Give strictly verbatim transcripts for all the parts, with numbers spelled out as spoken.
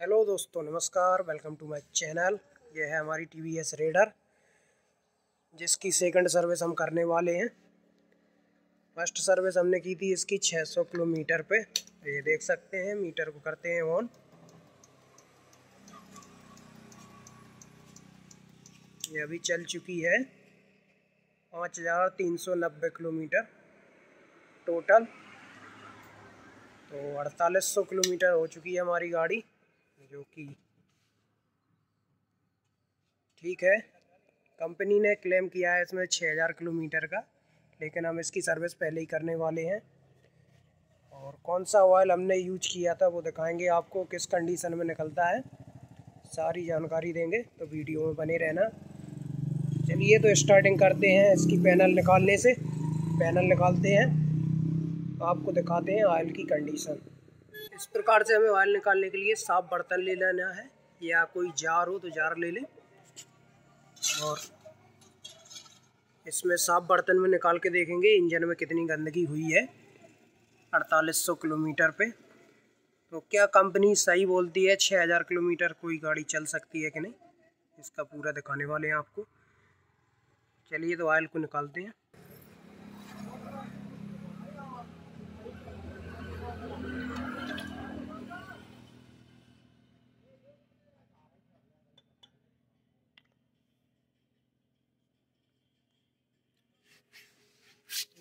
Hello दोस्तों, नमस्कार। Welcome to my channel. ये है हमारी टीवीएस रेडर, जिसकी सेकंड सर्विस हम करने वाले हैं। फर्स्ट सर्विस हमने की थी इसकी छह सौ किलोमीटर पे। ये देख सकते हैं, मीटर को करते हैं ऑन। ये अभी चल चुकी है पाँच हज़ार तीन सौ नब्बे किलोमीटर टोटल। तो अड़तालीस सौ किलोमीटर हो चुकी है हमारी गाड़ी, जो कि ठीक है। कंपनी ने क्लेम किया है इसमें छह हज़ार किलोमीटर का, लेकिन हम इसकी सर्विस पहले ही करने वाले हैं। और कौन सा ऑयल हमने यूज किया था वो दिखाएंगे आपको, किस कंडीशन में निकलता है सारी जानकारी देंगे, तो वीडियो में बने रहना। चलिए तो स्टार्टिंग करते हैं इसकी पैनल निकालने से। पैनल निकालते हैं, आपको दिखाते हैं ऑयल की कंडीशन। इस प्रकार से हमें ऑयल निकालने के लिए साफ बर्तन ले लेना है, या कोई जार हो तो जार ले लें, और इसमें साफ बर्तन में निकाल के देखेंगे इंजन में कितनी गंदगी हुई है अड़तालीस सौ किलोमीटर पे। तो क्या कंपनी सही बोलती है, छह हज़ार किलोमीटर कोई गाड़ी चल सकती है कि नहीं, इसका पूरा दिखाने वाले हैं आपको। चलिए तो ऑयल को निकालते हैं।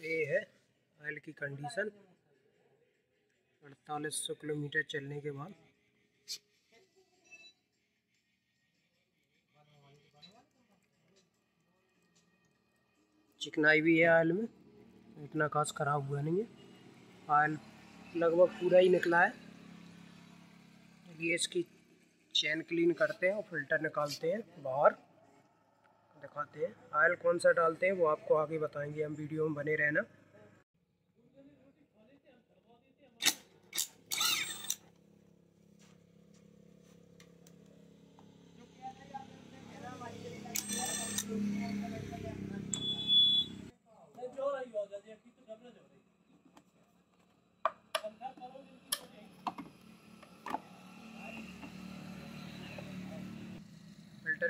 ये है ऑयल की कंडीशन अड़तालीस सौ किलोमीटर चलने के बाद। चिकनाई भी है ऑयल में, इतना खास खराब हुआ नहीं है। ऑयल लगभग पूरा ही निकला है। ये इसकी चैन क्लीन करते हैं और फिल्टर निकालते हैं बाहर, दिखाते हैं। ऑयल कौन सा डालते हैं वो आपको आगे बताएंगे हम, वीडियो में बने रहना। फिल्टर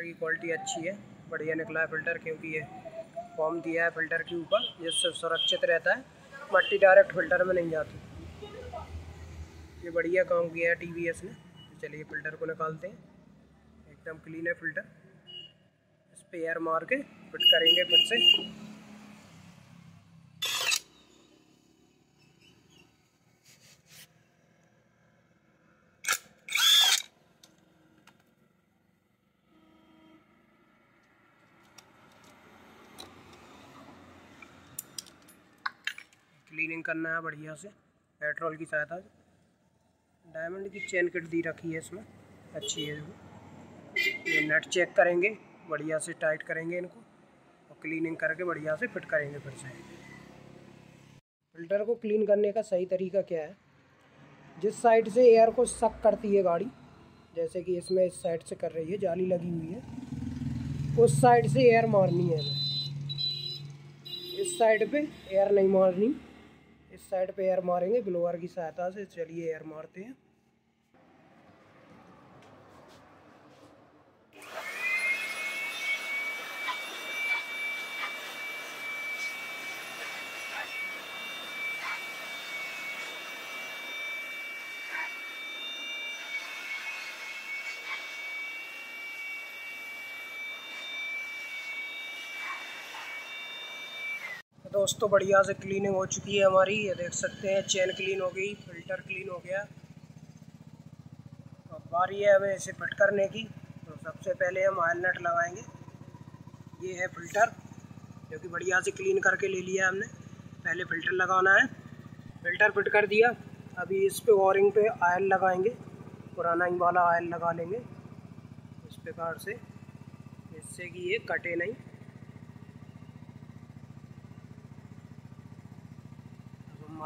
की क्वालिटी अच्छी है, बढ़िया निकला है फिल्टर, क्योंकि ये फॉर्म दिया है फिल्टर के ऊपर, जिससे सुरक्षित रहता है, मट्टी डायरेक्ट फिल्टर में नहीं जाती। ये बढ़िया काम किया है टीवीएस ने। चलिए फिल्टर को निकालते हैं, एकदम क्लीन है फिल्टर। इस पर एयर मार के फिट करेंगे फिर से। क्लीनिंग करना है बढ़िया से, पेट्रोल की सहायता से। डायमंड की चेन किट दी रखी है इसमें, अच्छी है। ये नट चेक करेंगे, बढ़िया से टाइट करेंगे इनको, और क्लीनिंग करके बढ़िया से फिट करेंगे फिर से। फिल्टर को क्लीन करने का सही तरीका क्या है, जिस साइड से एयर को सक करती है गाड़ी, जैसे कि इसमें इस साइड से कर रही है, जाली लगी हुई है, उस साइड से एयर मारनी है। इस साइड पर एयर नहीं मारनी, इस साइड पे एयर मारेंगे ब्लोअर की सहायता से। चलिए एयर मारते हैं। दोस्तों बढ़िया से क्लीनिंग हो चुकी है हमारी, ये देख सकते हैं। चेन क्लीन हो गई, फिल्टर क्लीन हो गया। अब बारी है हमें इसे फिट करने की। तो सबसे पहले हम ऑयल नट लगाएंगे। ये है फिल्टर, जो कि बढ़िया से क्लीन करके ले लिया हमने। पहले फ़िल्टर लगाना है, फिल्टर फिट कर दिया। अभी इस पर वायरिंग पे ऑयल लगाएंगे, पुराना ही वाला ऑयल लगा लेंगे इस प्रकार से, जिससे कि ये कटे नहीं।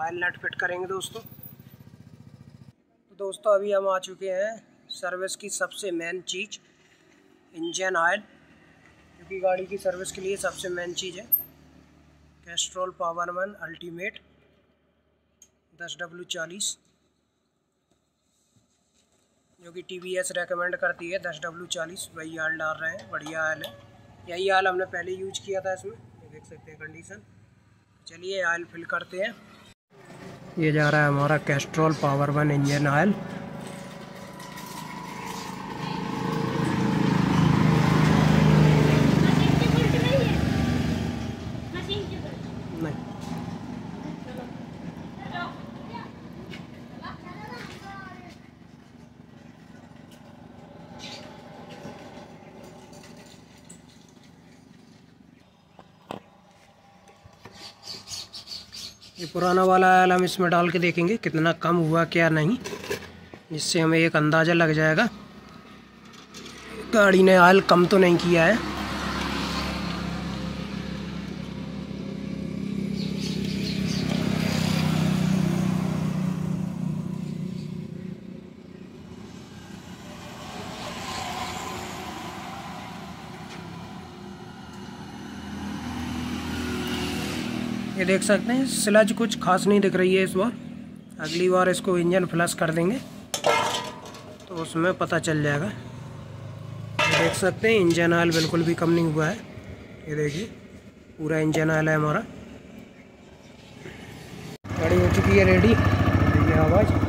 ऑयल नट फिट करेंगे दोस्तों। तो दोस्तों अभी हम आ चुके हैं सर्विस की सबसे मेन चीज़, इंजन ऑयल, क्योंकि गाड़ी की सर्विस के लिए सबसे मेन चीज़ है। कैस्ट्रोल पावर वन अल्टीमेट दस डब्ल्यू चालीस जो कि टीवीएस रेकमेंड करती है दस डब्ल्यू चालीस, वही हाल डाल रहे हैं। बढ़िया हाल है, यही हाल हमने पहले यूज किया था। इसमें देख सकते हैं कंडीशन। चलिए आयल फिल करते हैं। ये जा रहा है हमारा Castrol power one engine oil. ये पुराना वाला आयल हम इसमें डाल के देखेंगे कितना कम हुआ क्या नहीं, जिससे हमें एक अंदाज़ा लग जाएगा गाड़ी ने आयल कम तो नहीं किया है। ये देख सकते हैं स्लज कुछ खास नहीं दिख रही है इस बार। अगली बार इसको इंजन फ्लश कर देंगे तो उसमें पता चल जाएगा। ये देख सकते हैं इंजन ऑयल बिल्कुल भी कम नहीं हुआ है। ये देखिए पूरा इंजन ऑयल है हमारा। गाड़ी हो चुकी है रेडी। ये आवाज़